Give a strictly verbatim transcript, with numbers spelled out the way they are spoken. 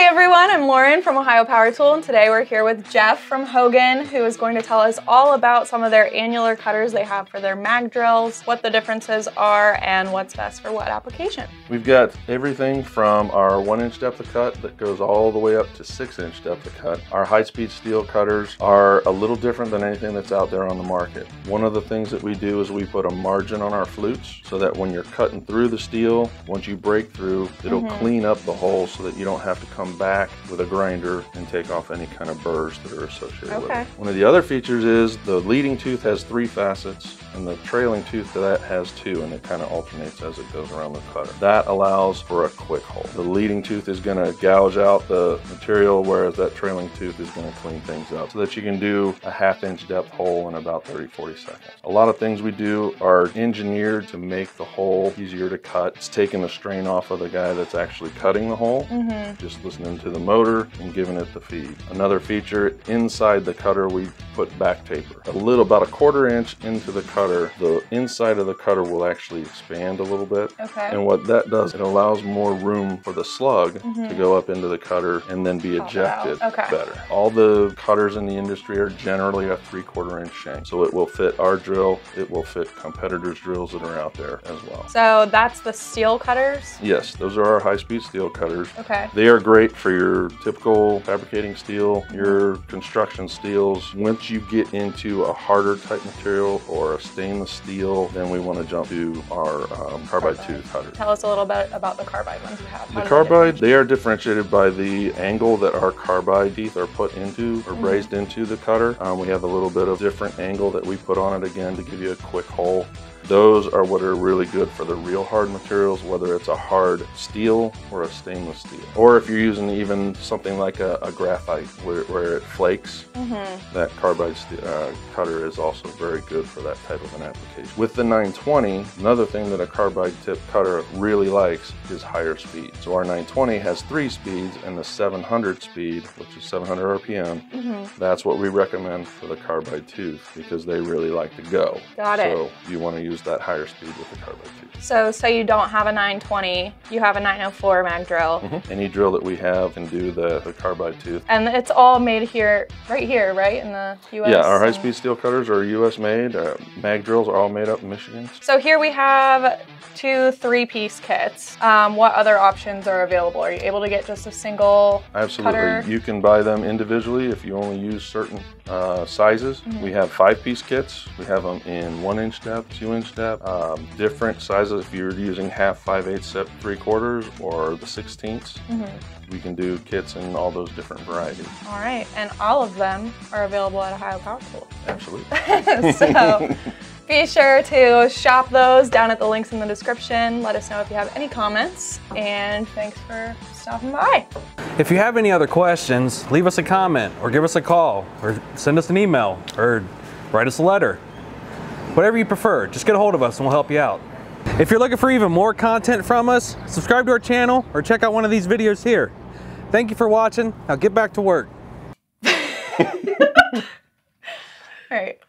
Hey everyone, I'm Lauren from Ohio Power Tool, and today we're here with Jeff from Hougen, who is going to tell us all about some of their annular cutters they have for their mag drills, what the differences are, and what's best for what application. We've got everything from our one inch depth of cut that goes all the way up to six inch depth of cut. Our high speed steel cutters are a little different than anything that's out there on the market. One of the things that we do is we put a margin on our flutes so that when you're cutting through the steel, once you break through, it'll mm-hmm. clean up the hole so that you don't have to come back with a grinder and take off any kind of burrs that are associated okay. with it. One of the other features is the leading tooth has three facets and the trailing tooth to that has two, and it kind of alternates as it goes around the cutter. That allows for a quick hole. The leading tooth is going to gouge out the material, whereas that trailing tooth is going to clean things up so that you can do a half inch depth hole in about thirty to forty seconds. A lot of things we do are engineered to make the hole easier to cut. It's taking the strain off of the guy that's actually cutting the hole. Mm-hmm. Just listening to the motor and giving it the feed. Another feature, inside the cutter we put back taper. A little, about a quarter inch into the cutter, the inside of the cutter will actually expand a little bit. Okay. And what that does, it allows more room for the slug mm-hmm. to go up into the cutter and then be ejected okay. better. All the cutters in the industry are generally a three quarter inch shank. So it will fit our drill, it will fit competitors' drills that are out there as well. So that's the steel cutters? Yes, those are our high speed steel cutters. Okay. They are great for your typical fabricating steel, your construction steels. Once you get into a harder type material or a stainless steel, then we want to jump to our um, carbide, carbide tooth cutter. Tell us a little bit about the carbide ones you have. How the carbide, they are differentiated by the angle that our carbide teeth are put into or mm-hmm. brazed into the cutter. Um, we have a little bit of different angle that we put on it again to give you a quick hole. Those are what are really good for the real hard materials, whether it's a hard steel or a stainless steel. Or if you're using even something like a, a graphite where, where it flakes, mm-hmm. that carbide uh, cutter is also very good for that type of an application. With the nine twenty, another thing that a carbide tip cutter really likes is higher speed. So our nine twenty has three speeds, and the seven hundred speed, which is seven hundred R P M, mm-hmm. that's what we recommend for the carbide tooth because they really like to go. Got it. So you want to use that higher speed with the carbide tooth. So, say you don't have a nine twenty, you have a nine oh four mag drill. Mm-hmm. Any drill that we have can do the, the carbide tooth. And it's all made here, right here, right, in the U S? Yeah, our high-speed steel cutters are U S made. Uh, mag drills are all made up in Michigan. So here we have two three-piece kits. Um, what other options are available? Are you able to get just a single Absolutely. cutter? You can buy them individually if you only use certain uh, sizes. Mm-hmm. We have five-piece kits. We have them in one-inch depth, two-inch depth, um, different sizes if you're using half, five-eighths, three quarters, or the sixteenths. Mm-hmm. We can do kits in all those different varieties. All right, and all of them are available at Ohio Power Tool. Absolutely. So be sure to shop those down at the links in the description. Let us know if you have any comments, and thanks for stopping by. If you have any other questions, leave us a comment, or give us a call, or send us an email, or write us a letter. Whatever you prefer, just get a hold of us and we'll help you out. If you're looking for even more content from us, subscribe to our channel or check out one of these videos here. Thank you for watching. Now get back to work. All right.